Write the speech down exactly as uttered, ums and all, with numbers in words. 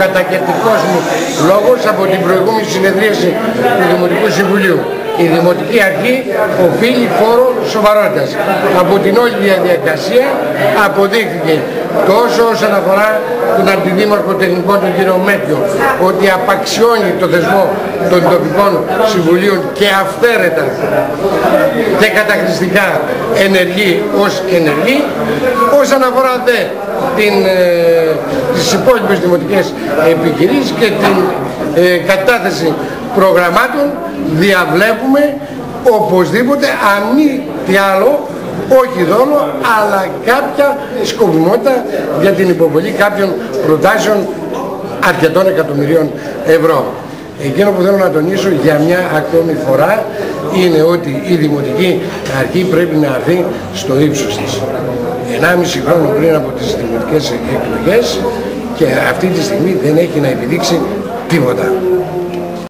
Κατακαιρτικός μου λόγος από την προηγούμενη συνεδρίαση του Δημοτικού Συμβουλίου. Η Δημοτική Αρχή οφείλει φόρο σοβαρότητας. Από την όλη διαδικασία αποδείχθηκε τόσο όσον αφορά τον Αντιδήμαρχο Τεχνικών τον κύριο Μέτιο, ότι απαξιώνει το θεσμό των τοπικών συμβουλίων και αυθαίρετα και καταχρηστικά ενεργεί ως ενεργή, όσον αφορά δε την, ε, τις υπόλοιπες δημοτικές επιχειρήσεις και την ε, κατάθεση προγραμμάτων, διαβλέπουμε οπωσδήποτε, αν μη τι άλλο, όχι δόλο, αλλά κάποια σκοπιμότητα για την υποβολή κάποιων προτάσεων αρκετών εκατομμυρίων ευρώ. Εκείνο που θέλω να τονίσω για μια ακόμη φορά είναι ότι η Δημοτική Αρχή πρέπει να έρθει στο ύψος της. ενάμιση χρόνο πριν από τις δημοτικές εκλογές και αυτή τη στιγμή δεν έχει να επιδείξει τίποτα.